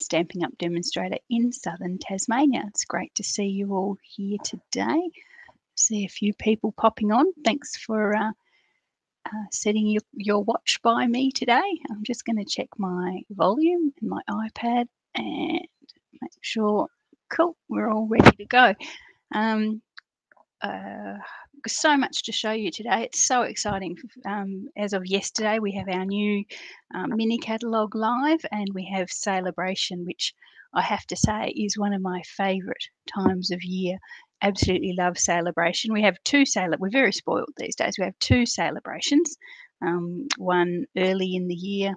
Stamping Up demonstrator in southern Tasmania. It's great to see you all here today. See a few people popping on. Thanks for setting your watch by me today. I'm just going to check my volume and my iPad and make sure, cool, we're all ready to go. So much to show you today. It's so exciting. As of yesterday, we have our new mini catalogue live, and we have Sale-A-Bration, which I have to say is one of my favourite times of year. Absolutely love Sale-A-Bration. We have two We're very spoiled these days. We have two Sale-A-Brations. One early in the year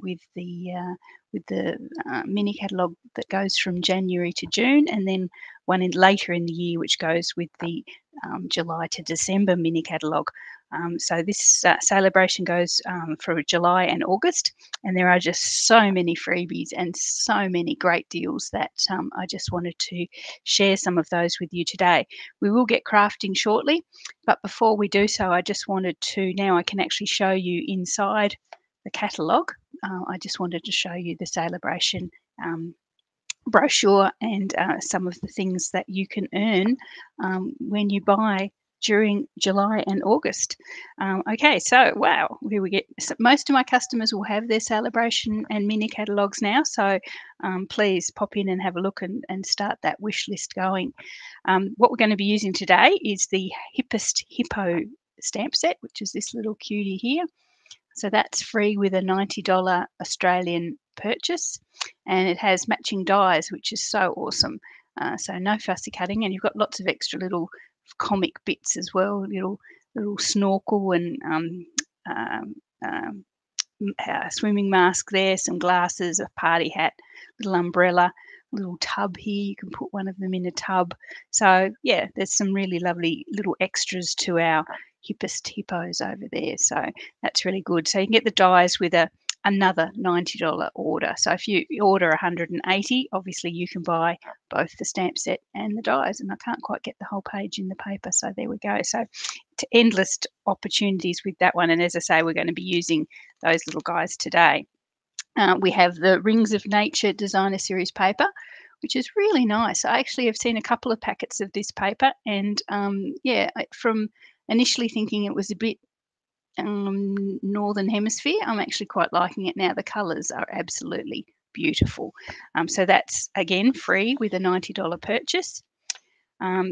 with the mini catalogue that goes from January to June, and then one in later in the year which goes with the July to December mini catalogue. So this Sale-A-Bration goes for July and August, and there are just so many freebies and so many great deals that I just wanted to share some of those with you today. We will get crafting shortly, but before we do so, I just wanted to, now I can actually show you inside the catalogue. I just wanted to show you the Sale-A-Bration brochure and some of the things that you can earn when you buy during July and August. Okay, so wow, here we get, so most of my customers will have their Sale-A-Bration and mini catalogues now, so please pop in and have a look and start that wish list going. What we're going to be using today is the Hippest Hippo stamp set, which is this little cutie here. So that's free with a $90 Australian purchase, and it has matching dies, which is so awesome. So no fussy cutting, and you've got lots of extra little comic bits as well, little snorkel and swimming mask there, some glasses, a party hat, little umbrella, little tub here. You can put one of them in a tub. So yeah, there's some really lovely little extras to our Hippest Hippos over there, so that's really good. So you can get the dies with another $90 order. So if you order 180, obviously you can buy both the stamp set and the dies, and I can't quite get the whole page in the paper, so there we go. So endless opportunities with that one, and as I say, we're going to be using those little guys today. We have the Rings of Nature designer series paper, which is really nice. I actually have seen a couple of packets of this paper, and yeah, from initially thinking it was a bit northern hemisphere, I'm actually quite liking it now. The colours are absolutely beautiful. So that's again free with a $90 purchase.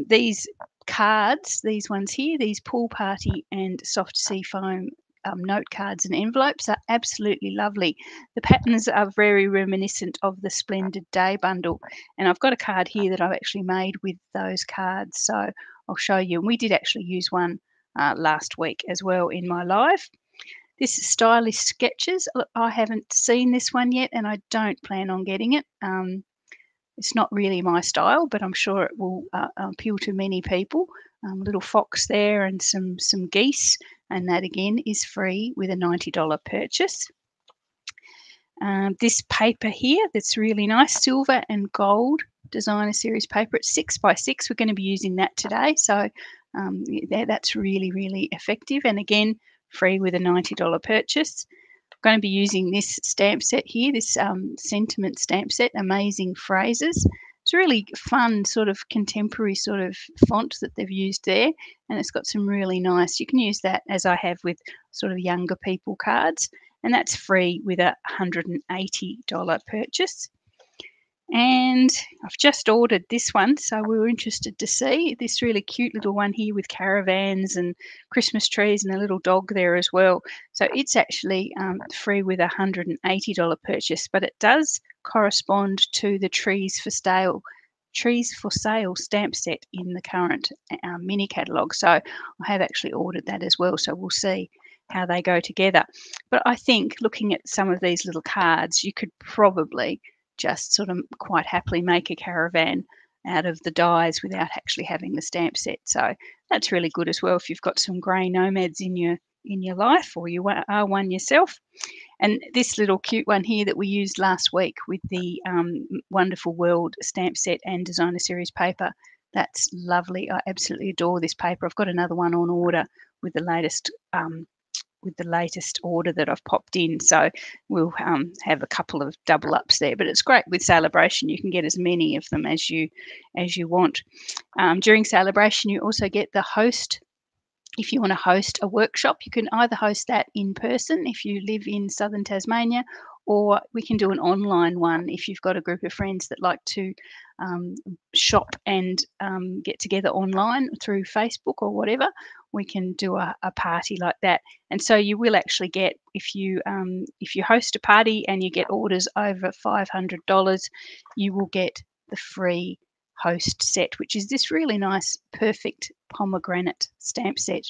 These cards, these ones here, these pool party and soft sea foam note cards and envelopes are absolutely lovely. The patterns are very reminiscent of the Splendid Day bundle, and I've got a card here that I've actually made with those cards, so I'll show you. And we did actually use one last week as well in my live. This is Stylish Sketches. I haven't seen this one yet, and I don't plan on getting it. It's not really my style, but I'm sure it will appeal to many people. Little fox there and some geese, and that again is free with a $90 purchase. This paper here, that's really nice, silver and gold designer series paper. It's 6x6. We're going to be using that today, so that's really effective, and again free with a $90 purchase. I'm going to be using this stamp set here, this sentiment stamp set, Amazing Phrases. It's a really fun sort of contemporary sort of font that they've used there, and it's got some really nice, you can use that as I have with sort of younger people cards, and that's free with a $180 purchase. And I've just ordered this one, so we were interested to see this really cute little one here with caravans and Christmas trees and a little dog there as well. So it's actually free with a $180 purchase, but it does correspond to the trees for sale stamp set in the current mini catalogue. So I have actually ordered that as well, so we'll see how they go together. But I think looking at some of these little cards, you could probably just sort of quite happily make a caravan out of the dies without actually having the stamp set. So that's really good as well if you've got some grey nomads in your life, or you are one yourself. And this little cute one here that we used last week with the Wonderful World stamp set and designer series paper, that's lovely. I absolutely adore this paper. I've got another one on order with the latest with the latest order that I've popped in. So we'll have a couple of double ups there, but it's great with Sale-A-Bration. You can get as many of them as you want. During Sale-A-Bration, you also get the host. If you want to host a workshop, you can either host that in person if you live in southern Tasmania, or we can do an online one if you've got a group of friends that like to shop and get together online through Facebook or whatever. We can do a party like that. And so you will actually get, if you host a party and you get orders over $500, you will get the free host set, which is this really nice Perfect Pomegranate stamp set.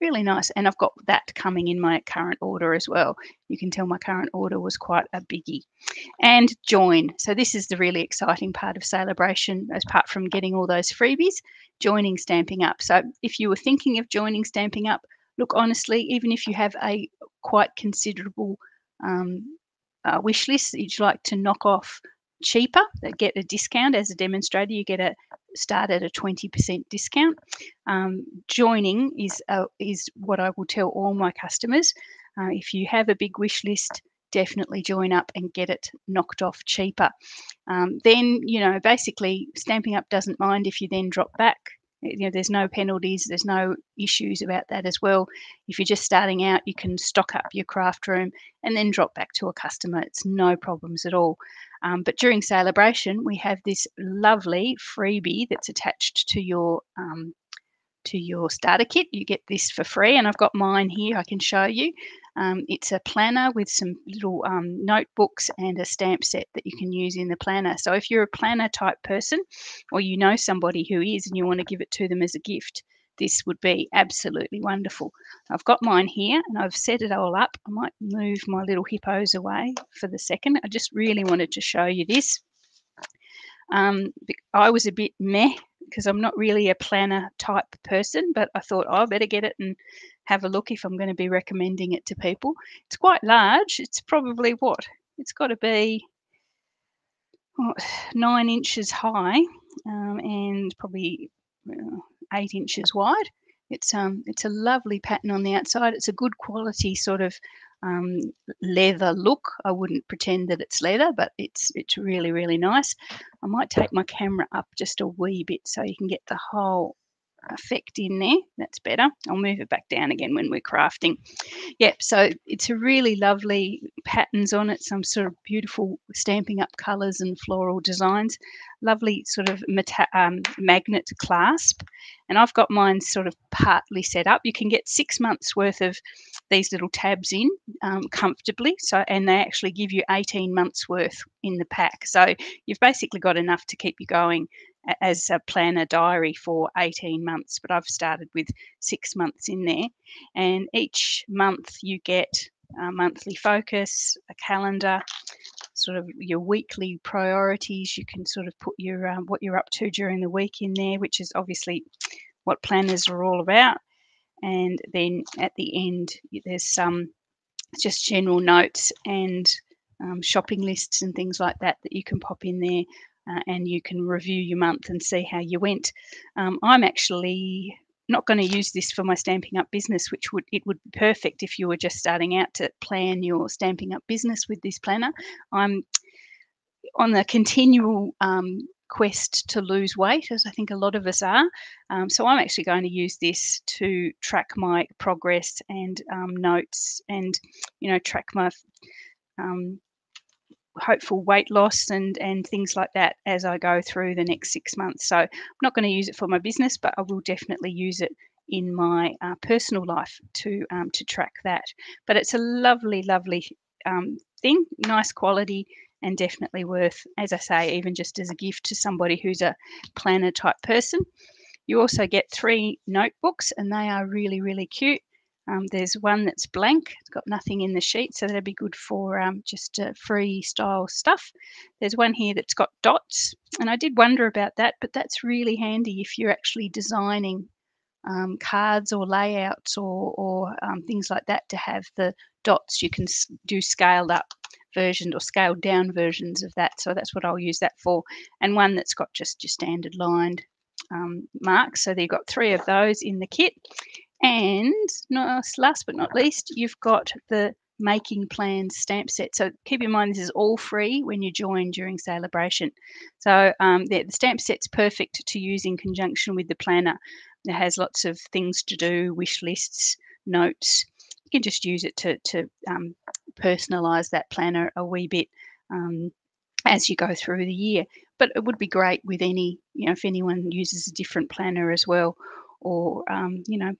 Really nice, and I've got that coming in my current order as well. You can tell my current order was quite a biggie. And join. So this is the really exciting part of Sale-A-Bration, apart from getting all those freebies, joining Stamping Up. So if you were thinking of joining Stamping Up, look, honestly, even if you have a quite considerable wish list that you'd like to knock off cheaper, that get a discount as a demonstrator, you get a start at a 20% discount. Joining is what I will tell all my customers. If you have a big wish list, definitely join up and get it knocked off cheaper. Then, you know, basically Stamping Up doesn't mind if you then drop back. You know, there's no penalties, there's no issues about that as well. If you're just starting out, you can stock up your craft room and then drop back to a customer. It's no problems at all. But during Sale-A-Bration, we have this lovely freebie that's attached to your starter kit. You get this for free, and I've got mine here. I can show you. It's a planner with some little notebooks and a stamp set that you can use in the planner. So if you're a planner type person, or you know somebody who is, and you want to give it to them as a gift, this would be absolutely wonderful. I've got mine here and I've set it all up. I might move my little hippos away for the second. I just really wanted to show you this. I was a bit meh because I'm not really a planner type person, but I thought, oh, I better get it and have a look if I'm going to be recommending it to people. It's quite large. It's probably what? It's got to be 9 inches high and probably 8 inches wide. It's a lovely pattern on the outside. It's a good quality sort of leather look. I wouldn't pretend that it's leather, but it's really, really nice. I might take my camera up just a wee bit so you can get the whole effect in there. That's better. I'll move it back down again when we're crafting. Yep, so it's a really lovely patterns on it, some sort of beautiful Stamping Up colours and floral designs. Lovely sort of magnet clasp, and I've got mine sort of partly set up. You can get 6 months worth of these little tabs in comfortably, so, and they actually give you 18 months worth in the pack, so you've basically got enough to keep you going as a planner diary for 18 months, but I've started with 6 months in there. And each month you get a monthly focus, a calendar, sort of your weekly priorities. You can sort of put your what you're up to during the week in there, which is obviously what planners are all about. And then at the end, there's some just general notes and shopping lists and things like that that you can pop in there. And you can review your month and see how you went. I'm actually not going to use this for my Stamping Up business, which would be perfect if you were just starting out to plan your Stamping Up business with this planner. I'm on the continual quest to lose weight, as I think a lot of us are. So I'm actually going to use this to track my progress and notes, and you know, track my hopeful weight loss and things like that as I go through the next 6 months. So I'm not going to use it for my business, but I will definitely use it in my personal life to track that. But it's a lovely, lovely thing, nice quality, and definitely worth, as I say, even just as a gift to somebody who's a planner type person. You also get 3 notebooks, and they are really, really cute. There's one that's blank, it's got nothing in the sheet, so that'd be good for just free style stuff. There's one here that's got dots, and I did wonder about that, but that's really handy if you're actually designing cards or layouts or things like that to have the dots. You can do scaled up versions or scaled down versions of that, so that's what I'll use that for. And one that's got just your standard lined marks, so they've got 3 of those in the kit. And last but not least, you've got the Making Plans stamp set. So keep in mind, this is all free when you join during Sale-A-Bration. So the stamp set's perfect to use in conjunction with the planner. It has lots of things to do, wish lists, notes. You can just use it to personalise that planner a wee bit as you go through the year. But it would be great with any, if anyone uses a different planner as well, or,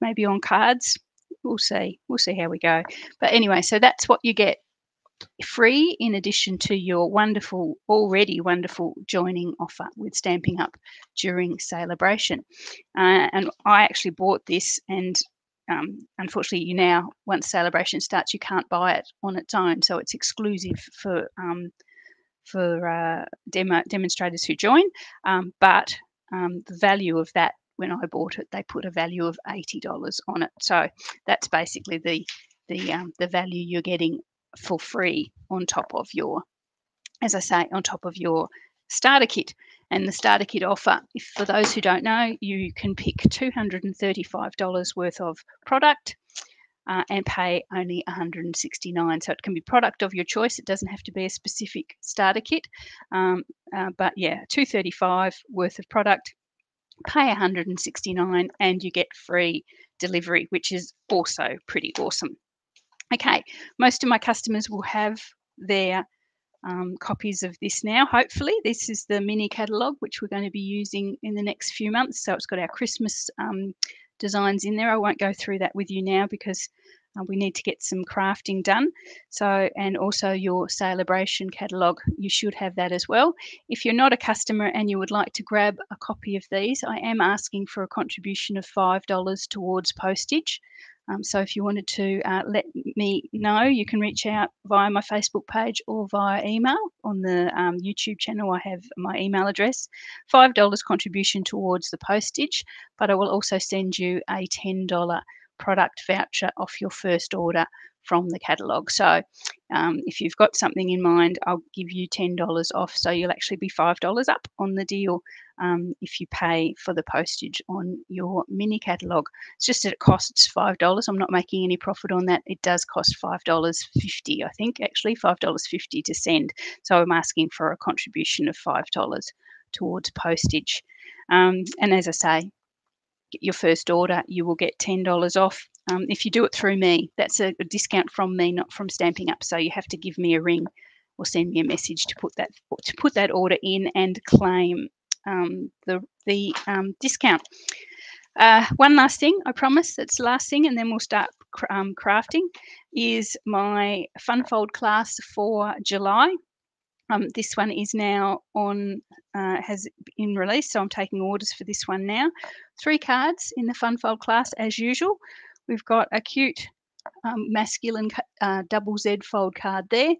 maybe on cards. We'll see how we go. But anyway, so that's what you get free in addition to your already wonderful joining offer with Stampin' Up during Sale-A-Bration. And I actually bought this, and unfortunately once Sale-A-Bration starts, you can't buy it on its own. So it's exclusive for demonstrators who join. But the value of that, when I bought it, they put a value of $80 on it. So that's basically the value you're getting for free on top of your, as I say, on top of your starter kit. And the starter kit offer, for those who don't know, you can pick $235 worth of product and pay only $169. So it can be product of your choice. It doesn't have to be a specific starter kit. But yeah, $235 worth of product, pay $169, and you get free delivery, which is also pretty awesome. Okay, most of my customers will have their copies of this now, hopefully. This is the mini catalogue, which we're going to be using in the next few months. So it's got our Christmas designs in there. I won't go through that with you now because we need to get some crafting done. So, and also your Sale-A-Bration catalogue, you should have that as well. If you're not a customer and you would like to grab a copy of these, I am asking for a contribution of $5 towards postage. So if you wanted to let me know, you can reach out via my Facebook page or via email. On the YouTube channel, I have my email address. $5 contribution towards the postage, but I will also send you a $10 product voucher off your first order from the catalogue. So if you've got something in mind, I'll give you $10 off. So you'll actually be $5 up on the deal if you pay for the postage on your mini catalogue. It's just that it costs $5. I'm not making any profit on that. It does cost $5.50, I think, actually, $5.50 to send. So I'm asking for a contribution of $5 towards postage. And as I say, get your first order, you will get $10 off. If you do it through me, that's a discount from me, not from Stampin' Up. So you have to give me a ring or send me a message to put that order in and claim the discount. One last thing, I promise, that's the last thing, and then we'll start crafting, is my Fun Fold class for July. This one is now on, has been released, so I'm taking orders for this one now. 3 cards in the Fun Fold class as usual. We've got a cute masculine double Z fold card there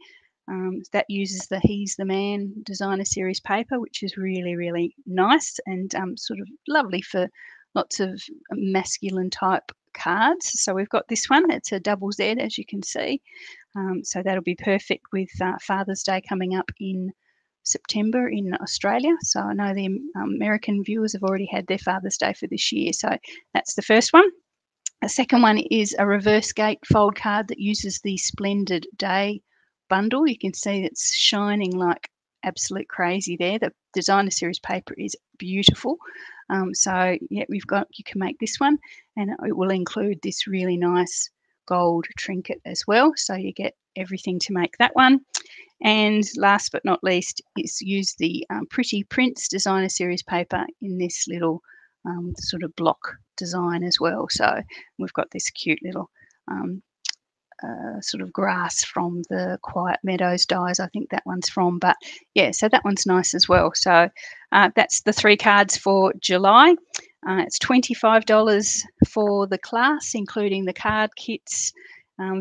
that uses the He's the Man designer series paper, which is really, really nice and sort of lovely for lots of masculine type cards. So we've got this one, it's a double Z, as you can see. So that'll be perfect with Father's Day coming up in September in Australia. So I know the American viewers have already had their Father's Day for this year. So that's the first one. The second one is a reverse gate fold card that uses the Splendid Day bundle. You can see it's shining like absolute crazy there. The designer series paper is beautiful. So yeah, you can make this one, and it will include this really nice gold trinket as well, so you get everything to make that one. And last but not least is use the Pretty Prince designer series paper in this little sort of block design as well. So we've got this cute little sort of grass from the Quiet Meadows dies, I think that one's from, but yeah, so that one's nice as well. So that's the 3 cards for July. It's $25 for the class, including the card kits,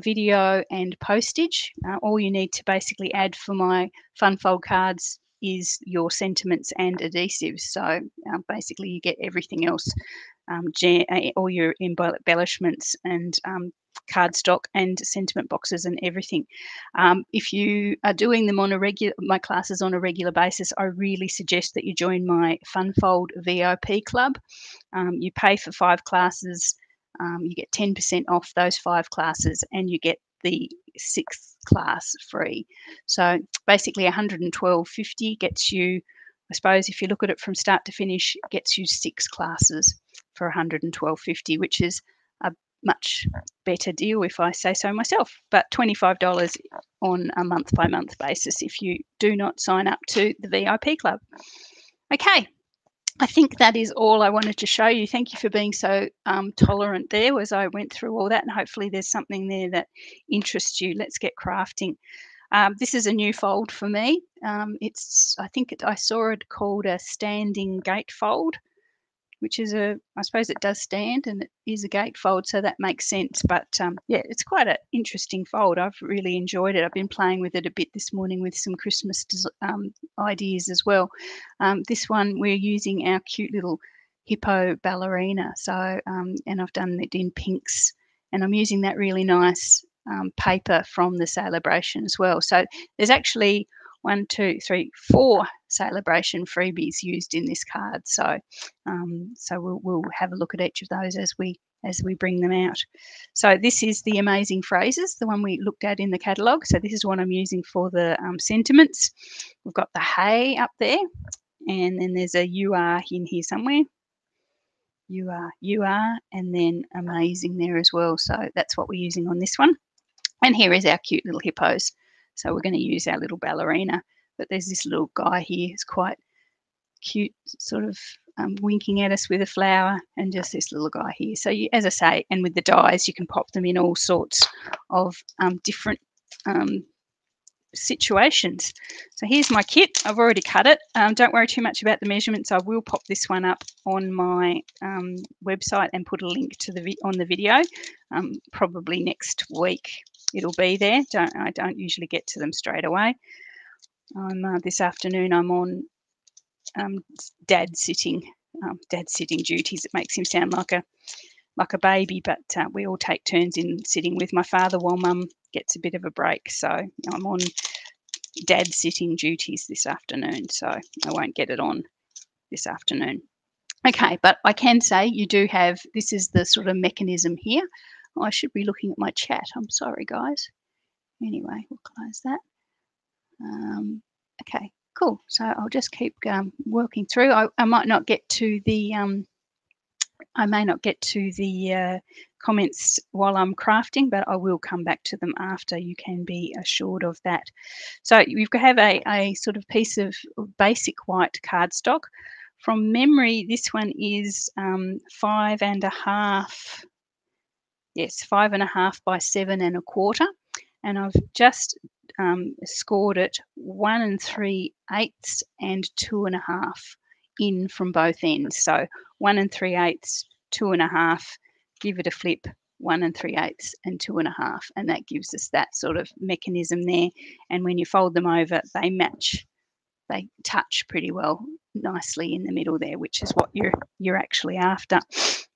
video and postage. All you need to basically add for my Fun Fold cards is your sentiments and adhesives. So basically you get everything else, all your embellishments and cardstock and sentiment boxes and everything. If you are doing them on my classes on a regular basis, I really suggest that you join my Fun Fold VIP club. You pay for 5 classes You get 10% off those 5 classes and you get the 6th class free. So basically $112.50 gets you, I suppose if you look at it from start to finish, gets you 6 classes for $112.50, which is a much better deal if I say so myself, but $25 on a month-by-month basis if you do not sign up to the VIP club. Okay, I think that is all I wanted to show you. Thank you for being so tolerant there as I went through all that, and hopefully there's something there that interests you. Let's get crafting. This is a new fold for me. I saw it called a standing gate fold, which is a, I suppose it does stand and it is a gate fold, so that makes sense. But yeah, it's quite an interesting fold. I've really enjoyed it. I've been playing with it a bit this morning with some Christmas ideas as well. This one we're using our cute little hippo ballerina. So, and I've done it in pinks, and I'm using that really nice paper from the Sale-A-Bration as well. So there's actually 4 Sale-A-Bration freebies used in this card. So, we'll have a look at each of those as we bring them out. So this is the Amazing Phrases, the one we looked at in the catalogue. So this is one I'm using for the sentiments. We've got the hey up there, and then there's a you are in here somewhere. You are, and then amazing there as well. So that's what we're using on this one. And here is our cute little hippos. So we're going to use our little ballerina, but there's this little guy here who's quite cute, sort of winking at us with a flower, and just this little guy here. So you, as I say, and with the dies, you can pop them in all sorts of different situations. So here's my kit. I've already cut it. Don't worry too much about the measurements. I will pop this one up on my website and put a link to on the video probably next week. It'll be there. I don't usually get to them straight away. This afternoon I'm on dad sitting duties. It makes him sound like a baby, but we all take turns in sitting with my father while Mum gets a bit of a break. So I'm on dad sitting duties this afternoon, so I won't get it on this afternoon. Okay, but I can say you do have, this is the sort of mechanism here. I should be looking at my chat. I'm sorry, guys. Anyway, we'll close that. Okay, cool. So I'll just keep working through. I might not get to the comments while I'm crafting, but I will come back to them after. You can be assured of that. So you have a sort of piece of basic white cardstock. From memory, this one is 5.5. Yes, 5.5 by 7.25, and I've just scored it 1 3/8 and 2.5 in from both ends. So 1 3/8, 2.5, give it a flip, 1 3/8 and 2.5, and that gives us that sort of mechanism there. And when you fold them over, they match, they touch pretty well nicely in the middle there, which is what you're actually after.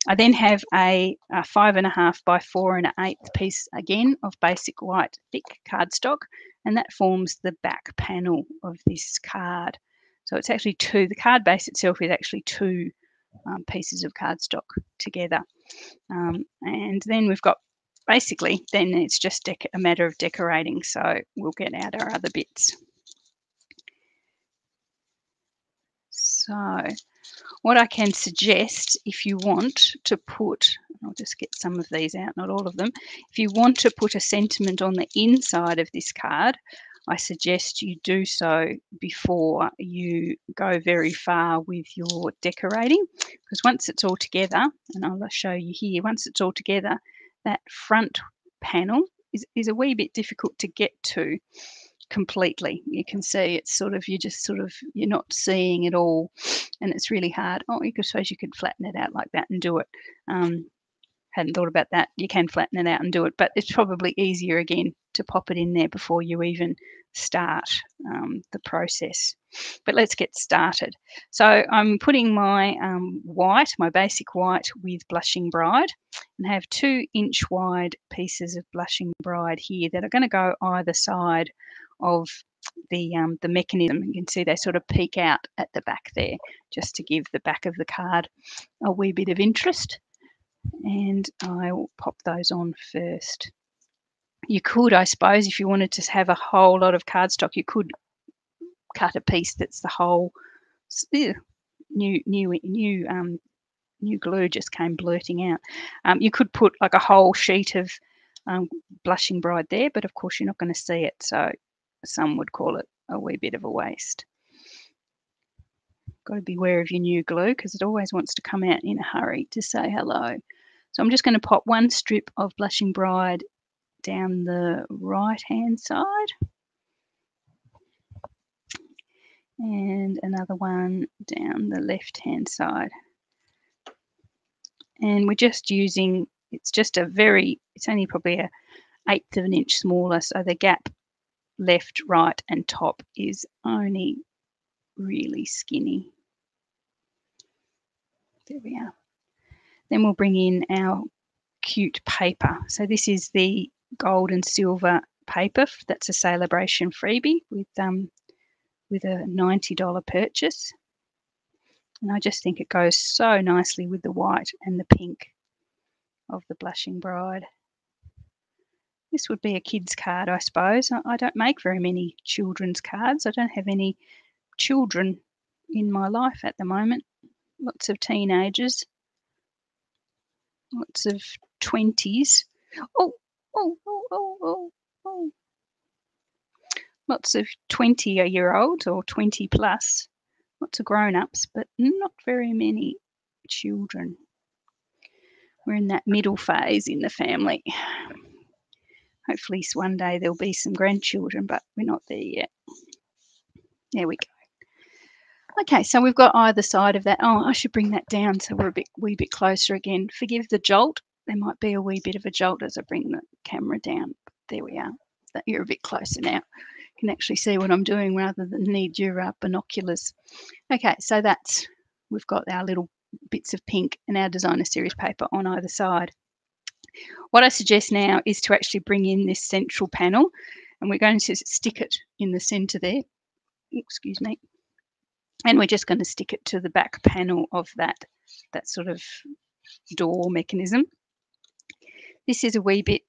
I then have a 5.5 by 4.1/8 piece again of basic white thick cardstock, and that forms the back panel of this card. So it's actually two, the card base itself is actually two pieces of cardstock together. And then we've got basically, then it's just a matter of decorating. So we'll get out our other bits. So what I can suggest, if you want to put, I'll just get some of these out, not all of them. If you want to put a sentiment on the inside of this card, I suggest you do so before you go very far with your decorating, because once it's all together, and I'll show you here, once it's all together, that front panel is a wee bit difficult to get to completely. You can see it's sort of, you're not seeing it all, and it's really hard. Oh, I suppose you could flatten it out like that and do it. Hadn't thought about that. You can flatten it out and do it, but it's probably easier again to pop it in there before you even start the process. But let's get started. So I'm putting my white, my basic white, with Blushing Bride, and have 2-inch wide pieces of Blushing Bride here that are going to go either side of the mechanism. You can see they sort of peek out at the back there, just to give the back of the card a wee bit of interest. and I will pop those on first. You could, I suppose, if you wanted to have a whole lot of cardstock, you could cut a piece that's the whole. New glue just came blurting out. You could put like a whole sheet of Blushing Bride there, but of course you're not going to see it, so some would call it a wee bit of a waste. Got to beware of your new glue because it always wants to come out in a hurry to say hello. So I'm just going to pop one strip of Blushing Bride down the right hand side and another one down the left hand side. And we're just using, it's only probably a 1/8 of an inch smaller, so the gap left, right and top is only really skinny. There we are. Then we'll bring in our cute paper. So this is the gold and silver paper. That's a Sale-A-Bration freebie with a $90 purchase. And I just think it goes so nicely with the white and the pink of the Blushing Bride. This would be a kid's card, I suppose. I don't make very many children's cards. I don't have any children in my life at the moment. Lots of teenagers. Lots of 20s. Oh. Lots of 20-year-olds or 20 plus. Lots of grown-ups, but not very many children. We're in that middle phase in the family. Hopefully one day there'll be some grandchildren, but we're not there yet. There we go. Okay, so we've got either side of that. Oh, I should bring that down so we're a wee bit closer again. Forgive the jolt. There might be a wee bit of a jolt as I bring the camera down. There we are. You're a bit closer now. Can actually see what I'm doing rather than need your binoculars. Okay, so that's, we've got our little bits of pink and our designer series paper on either side. What I suggest now is to actually bring in this central panel, and we're going to stick it in the centre there. Excuse me. And we're just going to stick it to the back panel of that sort of door mechanism. This is a wee bit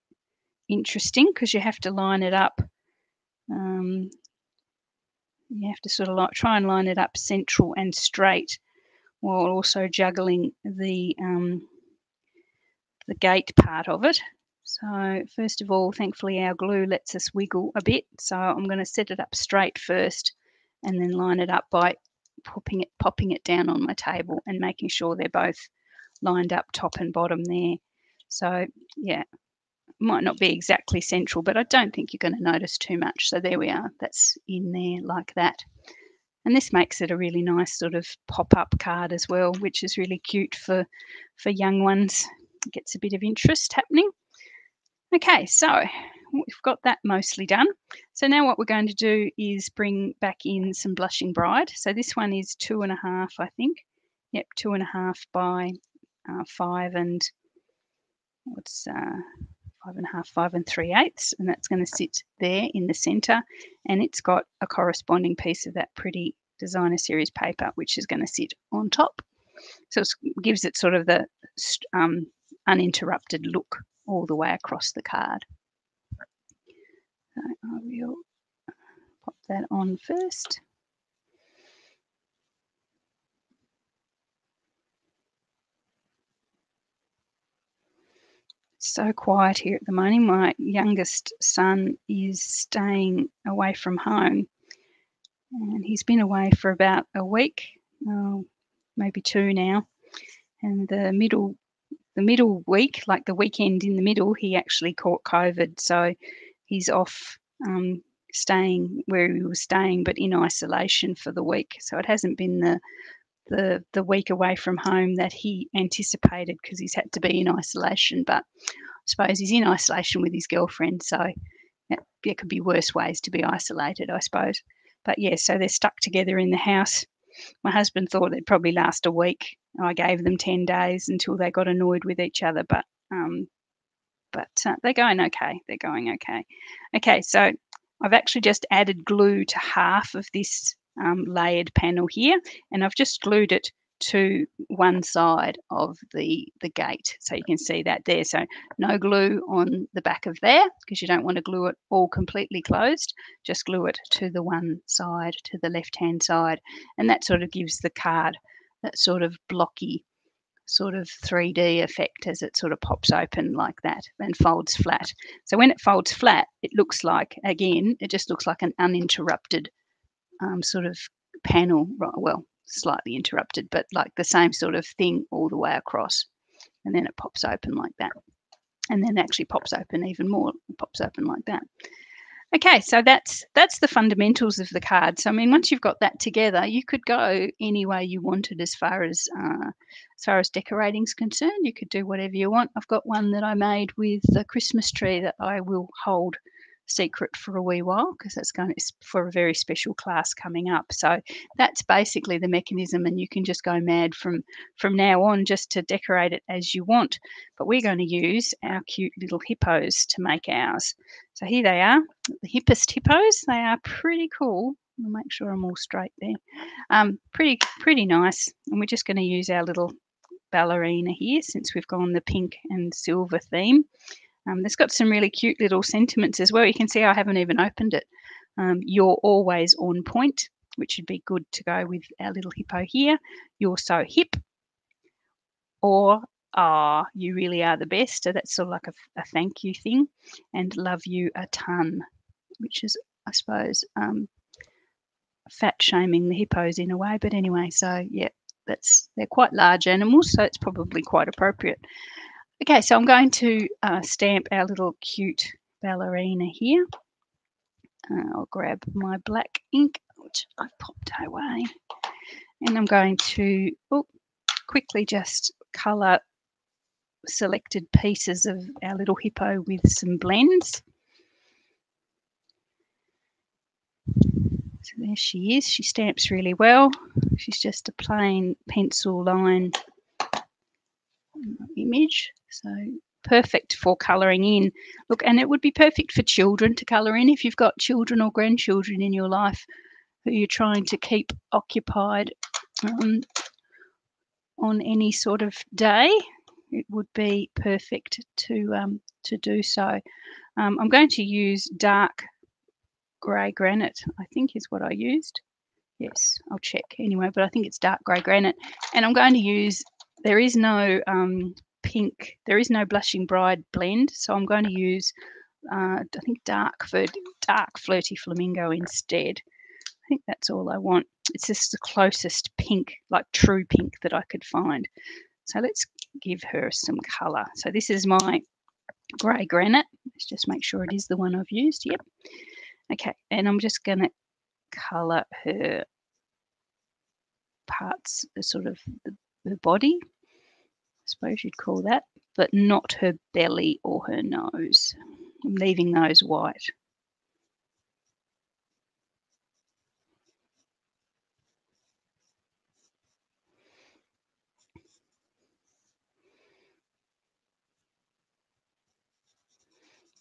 interesting because you have to line it up. You have to sort of like try and line it up central and straight while also juggling the gate part of it. So first of all, thankfully our glue lets us wiggle a bit, so I'm going to set it up straight first and then line it up by popping it down on my table and making sure they're both lined up top and bottom there. So yeah, might not be exactly central, but I don't think you're going to notice too much. So there we are, that's in there like that. And this makes it a really nice sort of pop-up card as well, which is really cute for young ones. It gets a bit of interest happening. Okay, so we've got that mostly done. So now what we're going to do is bring back in some Blushing Bride. So this one is 2.5, I think. Yep, 2.5 by 5 and what's 5.5, 5 3/8, and that's going to sit there in the centre, and it's got a corresponding piece of that pretty designer series paper which is going to sit on top. So it gives it sort of the uninterrupted look all the way across the card. So I will pop that on first. So quiet here at the moment. My youngest son is staying away from home, and he's been away for about a week, maybe two now. And the middle week, like the weekend in the middle, he actually caught COVID, so he's off staying where he was staying, but in isolation for the week. So it hasn't been the week away from home that he anticipated because he's had to be in isolation, but I suppose he's in isolation with his girlfriend, so there could be worse ways to be isolated, I suppose. But yeah, so they're stuck together in the house. My husband thought it'd probably last a week. I gave them 10 days until they got annoyed with each other, but they're going okay. They're going okay. Okay, so I've actually just added glue to half of this layered panel here, and I've just glued it to one side of the gate. So you can see that there. So no glue on the back of there because you don't want to glue it all completely closed. Just glue it to the one side, to the left-hand side. And that sort of gives the card that sort of blocky sort of 3D effect as it sort of pops open like that and folds flat. So when it folds flat, it looks like, again, it just looks like an uninterrupted sort of panel, well, slightly interrupted, but like the same sort of thing all the way across. And then it pops open like that. And then it actually pops open even more, it pops open like that. Okay, so that's the fundamentals of the card. So, I mean, once you've got that together, you could go any way you wanted as far as decorating's concerned. You could do whatever you want. I've got one that I made with a Christmas tree that I will hold secret for a wee while because that's going for a very special class coming up. So that's basically the mechanism, and you can just go mad from now on just to decorate it as you want. But we're going to use our cute little hippos to make ours. So here they are, the hippest hippos. They are pretty cool. I'll make sure I'm all straight there. Pretty nice. And we're just going to use our little ballerina here since we've gone the pink and silver theme. It's got some really cute little sentiments as well. You can see I haven't even opened it. You're always on point, which would be good to go with our little hippo here. You're so hip. Or, ah, you really are the best. So that's sort of like a thank you thing. And love you a ton, which is, I suppose, fat shaming the hippos in a way. But anyway, so yeah, they're quite large animals, so it's probably quite appropriate. Okay, so I'm going to stamp our little cute ballerina here. I'll grab my black ink, which I've popped away. And I'm going to quickly just colour selected pieces of our little hippo with some blends. So there she is. She stamps really well. She's just a plain pencil line image. So perfect for colouring in. Look, and it would be perfect for children to colour in if you've got children or grandchildren in your life who you're trying to keep occupied on any sort of day. It would be perfect to do so. I'm going to use dark grey granite, I think is what I used. Yes, I'll check anyway, but I think it's dark grey granite. And I'm going to use, there is no pink, there is no Blushing Bride blend, so I'm going to use I think dark flirty flamingo instead. I think that's all I want. It's just the closest pink, like true pink, that I could find. So let's give her some colour. So this is my grey granite. Let's just make sure it is the one I've used. Yep. Okay, and I'm just going to colour her parts, sort of the body, I suppose you'd call that, but not her belly or her nose. I'm leaving those white.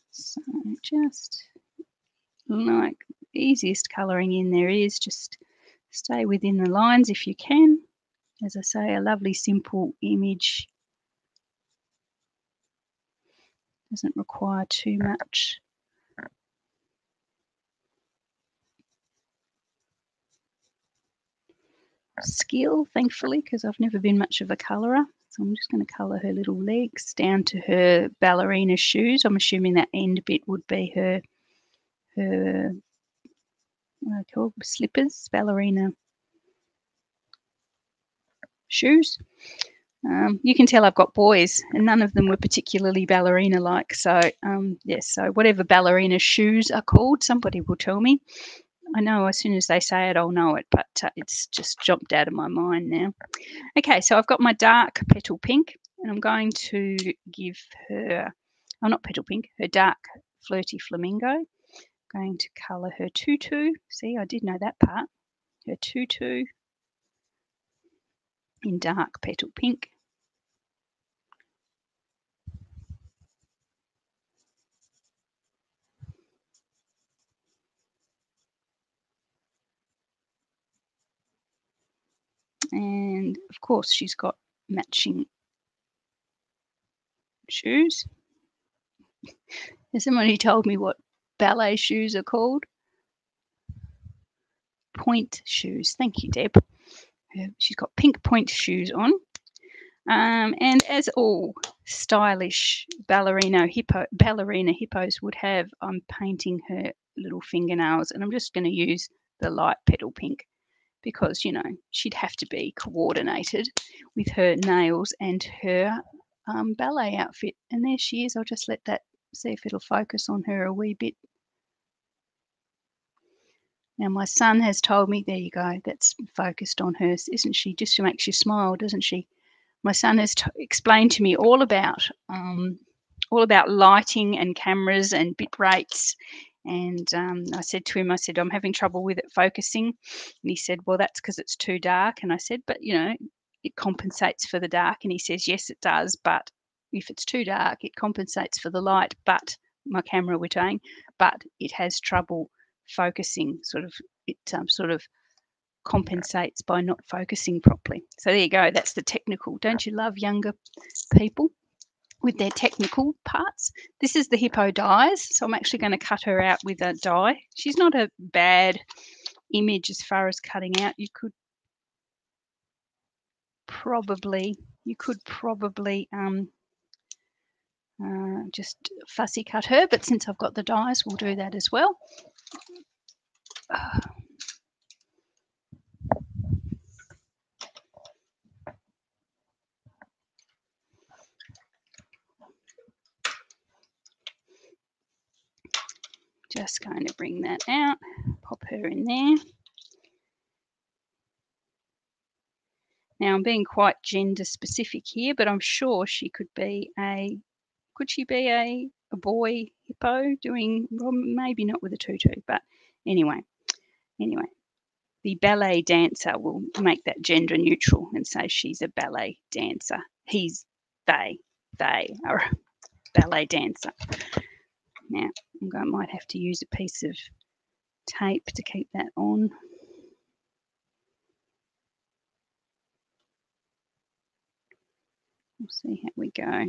So just like the easiest colouring in there is, just stay within the lines if you can. As I say, a lovely simple image. Doesn't require too much. Skill, thankfully, because I've never been much of a colourer. So I'm just going to colour her little legs down to her ballerina shoes. I'm assuming that end bit would be her what I call slippers, ballerina shoes. You can tell I've got boys and none of them were particularly ballerina like, so yes, so whatever ballerina shoes are called, somebody will tell me. I know as soon as they say it I'll know it, but it's just jumped out of my mind now. Okay, so I've got my dark petal pink and I'm going to give her, oh, not petal pink, her dark flirty flamingo. I'm going to colour her tutu. See, I did know that part. Her tutu in dark petal pink. And and of course she's got matching shoes. There's someone who told me what ballet shoes are called. Point shoes. Thank you, Deb. She's got pink point shoes on. And as all stylish ballerina hippos would have, I'm painting her little fingernails, and I'm just going to use the light petal pink because, you know, she'd have to be coordinated with her nails and her ballet outfit. And there she is. I'll just let that, see if it'll focus on her a wee bit. Now my son has told me, there you go, that's focused on her, isn't she? Just makes you smile, doesn't she? My son has explained to me all about lighting and cameras and bit rates, and I said to him, I said, I'm having trouble with it focusing, and he said, well, that's because it's too dark. And I said, but you know, it compensates for the dark. And he says, yes, it does, but if it's too dark, it compensates for the light. But my camera, we're saying, but it has trouble focusing. Sort of, it sort of compensates by not focusing properly. So there you go. That's the technical. Don't you love younger people with their technical parts? This is the hippo dyes. So I'm actually going to cut her out with a die. She's not a bad image as far as cutting out. You could probably, just fussy cut her, but since I've got the dies, we'll do that as well. Just going to bring that out, pop her in there. Now I'm being quite gender specific here, but I'm sure she could be a, could she be a boy hippo doing, well, maybe not with a tutu, but anyway, the ballet dancer, will make that gender neutral and say she's a ballet dancer. He's, they are a ballet dancer. Now, I might have to use a piece of tape to keep that on. We'll see how we go.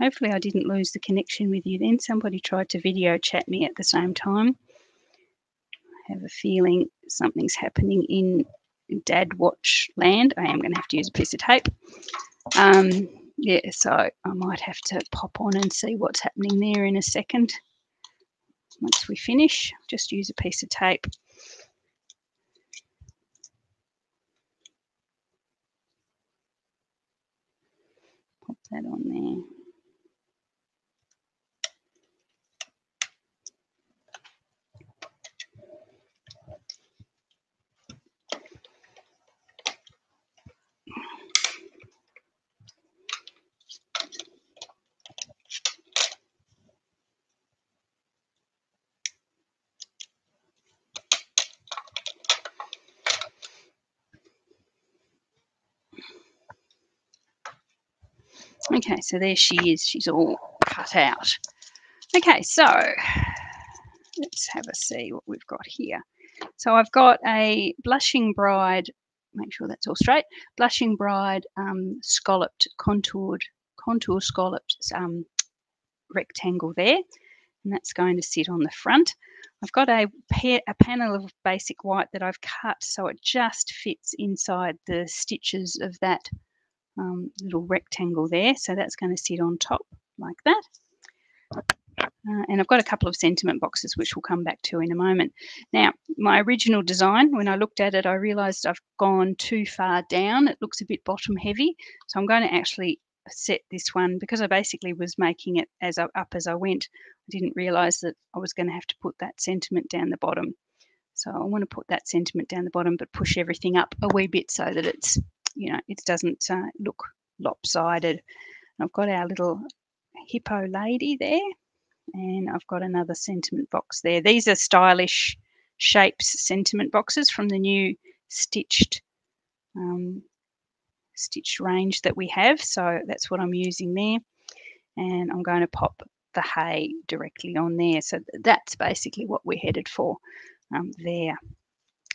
Hopefully I didn't lose the connection with you then. Somebody tried to video chat me at the same time. I have a feeling something's happening in Dad Watch land. I am going to have to use a piece of tape. Yeah, so I might have to pop on and see what's happening there in a second. Once we finish, just use a piece of tape. Pop that on there. Okay, so there she is. She's all cut out. Okay, so let's have a see what we've got here. So I've got a Blushing Bride, make sure that's all straight, Blushing Bride scalloped, contour scalloped rectangle there, and that's going to sit on the front. I've got a panel of basic white that I've cut so it just fits inside the stitches of that little rectangle there, so that's going to sit on top like that. And I've got a couple of sentiment boxes which we'll come back to in a moment. Now, my original design, when I looked at it, I realised I've gone too far down. It looks a bit bottom heavy, so I'm going to actually set this one, because I basically was making it as I, up as I went. I didn't realise that I was going to have to put that sentiment down the bottom. So I want to put that sentiment down the bottom but push everything up a wee bit so that it's, you know, it doesn't look lopsided. I've got our little hippo lady there, and I've got another sentiment box there. These are Stylish Shapes sentiment boxes from the new stitched range that we have. So that's what I'm using there, and I'm going to pop the hay directly on there. So that's basically what we're headed for there.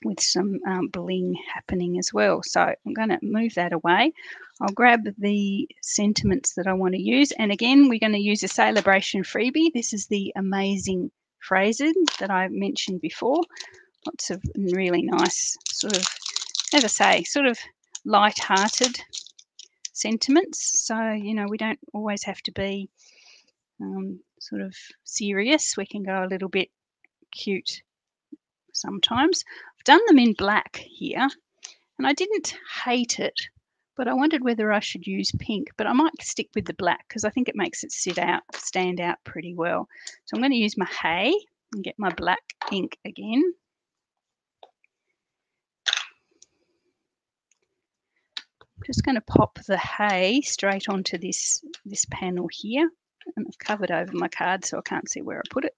with some bling happening as well. So I'm going to move that away. I'll grab the sentiments that I want to use. And again, we're going to use a Sale-A-Bration freebie. This is the Amazing Phrases that I mentioned before. Lots of really nice sort of, as I say, sort of light-hearted sentiments. So, you know, we don't always have to be sort of serious. We can go a little bit cute sometimes. I've done them in black here, and I didn't hate it, but I wondered whether I should use pink, but I might stick with the black because I think it makes it stand out pretty well. So I'm going to use my hay and get my black ink again. I'm just going to pop the hay straight onto this panel here, and I've covered over my card so I can't see where I put it.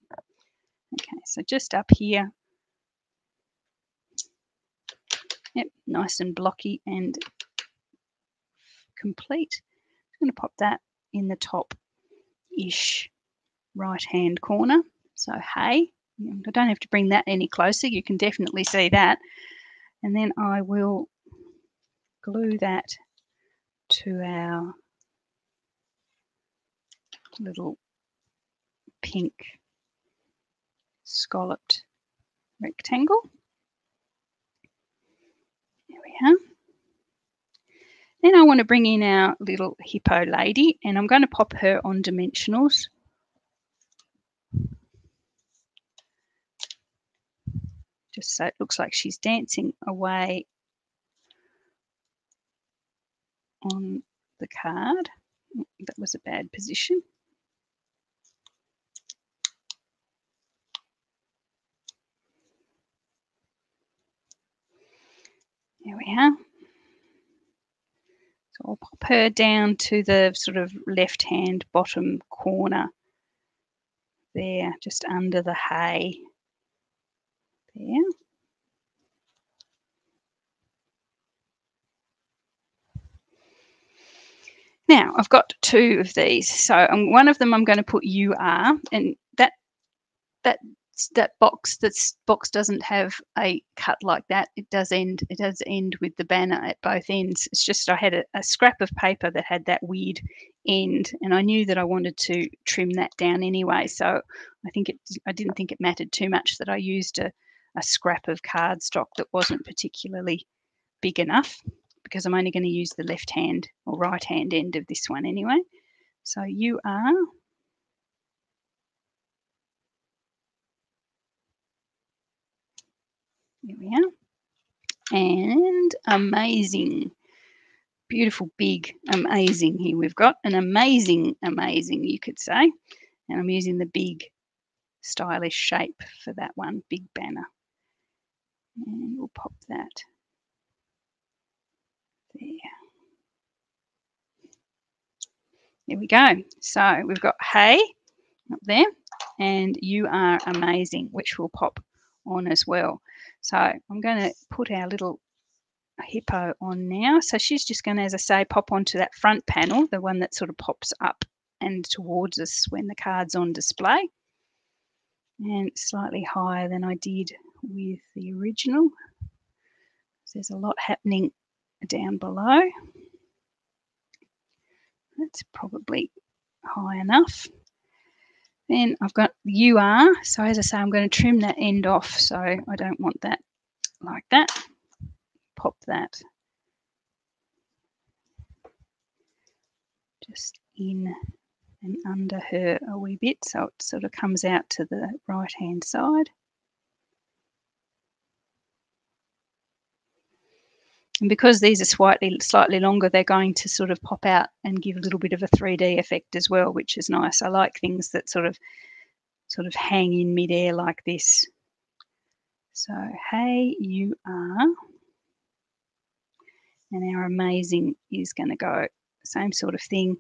Okay, so just up here. Yep, nice and blocky and complete. I'm going to pop that in the top-ish right-hand corner. So, hey, I don't have to bring that any closer. You can definitely see that. And then I will glue that to our little pink scalloped rectangle. There we are. Then I want to bring in our little hippo lady, and I'm going to pop her on dimensionals. Just so it looks like she's dancing away on the card. That was a bad position. There we are. So I'll pop her down to the sort of left-hand bottom corner there, just under the hay there. Now, I've got two of these. So one of them I'm going to put UR, and that box, doesn't have a cut like that. It does end with the banner at both ends. It's just I had a scrap of paper that had that weird end, and I knew that I wanted to trim that down anyway, so I didn't think it mattered too much that I used a scrap of cardstock that wasn't particularly big enough, because I'm only going to use the left hand or right hand end of this one anyway. So you are. There we are. And amazing. Beautiful, big, amazing here. We've got an amazing, you could say. And I'm using the big stylish shape for that one, big banner. And we'll pop that there. There we go. So we've got hey up there, and you are amazing, which we'll pop on as well. So I'm going to put our little hippo on now. So she's just going to, as I say, pop onto that front panel, the one that sort of pops up and towards us when the card's on display, and slightly higher than I did with the original. So there's a lot happening down below. That's probably high enough. Then I've got UR, so as I say, I'm going to trim that end off, so I don't want that like that. Pop that just in and under her a wee bit, so it sort of comes out to the right-hand side. And because these are slightly longer, they're going to sort of pop out and give a little bit of a 3D effect as well, which is nice. I like things that sort of hang in midair like this. So, hey, you are. And our amazing is going to go same sort of thing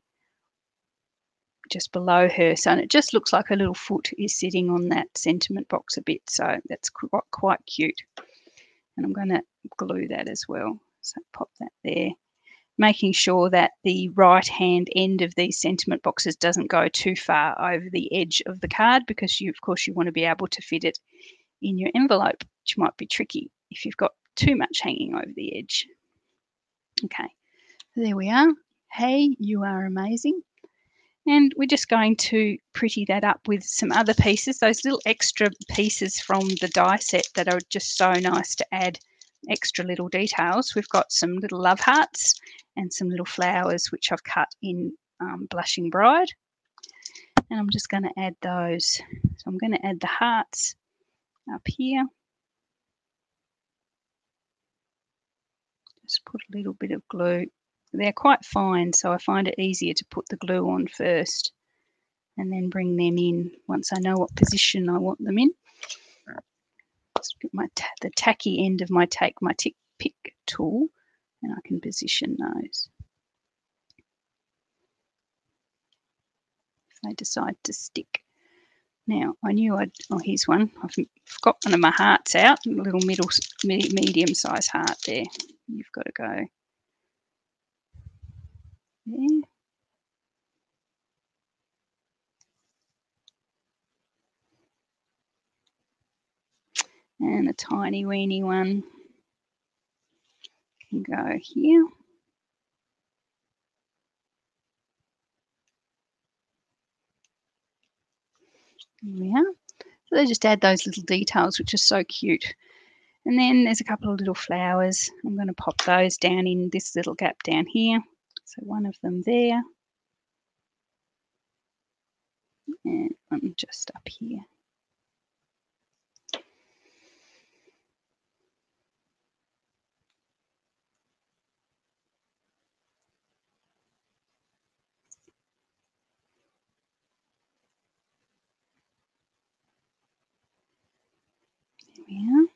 just below her. So, and it just looks like her little foot is sitting on that sentiment box a bit. So that's quite cute. And I'm going to glue that as well. So pop that there, making sure that the right-hand end of these sentiment boxes doesn't go too far over the edge of the card, because you, of course, you want to be able to fit it in your envelope, which might be tricky. if you've got too much hanging over the edge. Okay, there we are. Hey, you are amazing. And we're just going to pretty that up with some other pieces, those little extra pieces from the die set that are just so nice to add extra little details. We've got some little love hearts and some little flowers which I've cut in Blushing Bride. And I'm just going to add those. So I'm going to add the hearts up here. Just put a little bit of glue. They're quite fine, so I find it easier to put the glue on first and then bring them in once I know what position I want them in. Let's get the tacky end of my tick pick tool, and I can position those. If they decide to stick. Now, I knew I'd, oh, here's one. I've got one of my hearts out, a little medium-sized heart there. You've got to go. There. And a tiny weeny one can go here. There we are. So they just add those little details, which are so cute. And then there's a couple of little flowers. I'm going to pop those down in this little gap down here. So one of them there, and one just up here. There we are.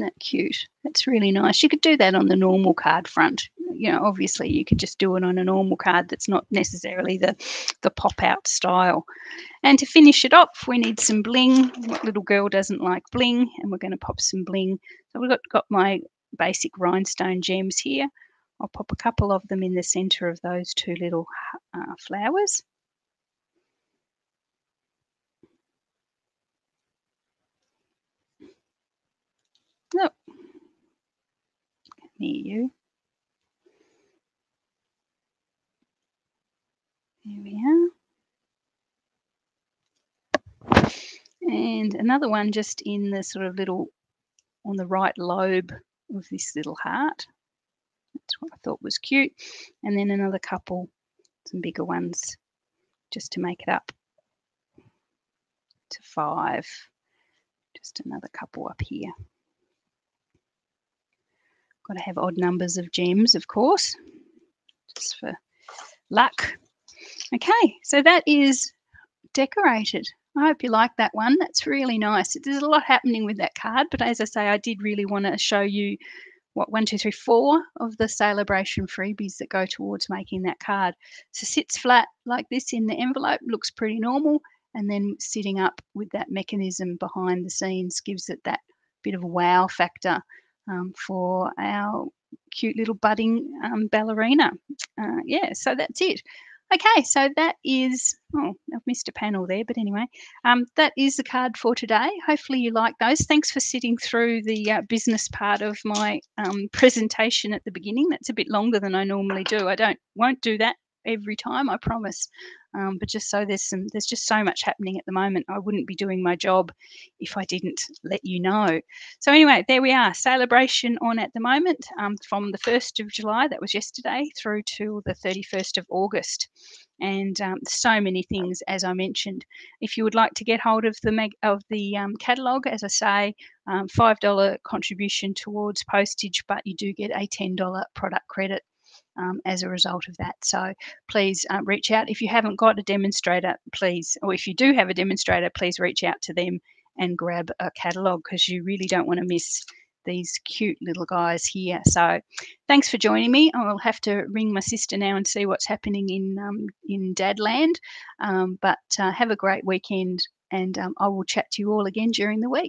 That cute. That's really nice. You could do that on the normal card front. You know, obviously you could just do it on a normal card that's not necessarily the pop-out style. And to finish it off, we need some bling. What little girl doesn't like bling? And we're going to pop some bling. So we've got my basic rhinestone gems here. I'll pop a couple of them in the centre of those two little flowers. Look, near you. There we are. And another one just in the sort of little, on the right lobe of this little heart. That's what I thought was cute. And then another couple, some bigger ones, just to make it up to 5. Just another couple up here. Got to have odd numbers of gems, of course, just for luck. Okay, so that is decorated. I hope you like that one. That's really nice. There's a lot happening with that card, but as I say, I did really want to show you what 4 of the Sale-A-Bration freebies that go towards making that card. So sits flat like this in the envelope, looks pretty normal, and then sitting up with that mechanism behind the scenes gives it that bit of wow factor. For our cute little budding ballerina. Yeah, so that's it. Okay, so that is, oh, I've missed a panel there, but anyway, that is the card for today. Hopefully you like those. Thanks for sitting through the business part of my presentation at the beginning. That's a bit longer than I normally do. I won't do that every time, I promise. But just so there's just so much happening at the moment. I wouldn't be doing my job if I didn't let you know. So anyway, there we are. Sale-A-Bration on at the moment from the 1st of July, that was yesterday, through to the 31st of August. And so many things, as I mentioned. If you would like to get hold of the catalogue, as I say, $5 contribution towards postage, but you do get a $10 product credit. As a result of that. So please reach out. If you haven't got a demonstrator, please, or if you do have a demonstrator, please reach out to them and grab a catalogue, because you really don't want to miss these cute little guys here. So thanks for joining me. I'll have to ring my sister now and see what's happening in Dadland. But have a great weekend, and I will chat to you all again during the week.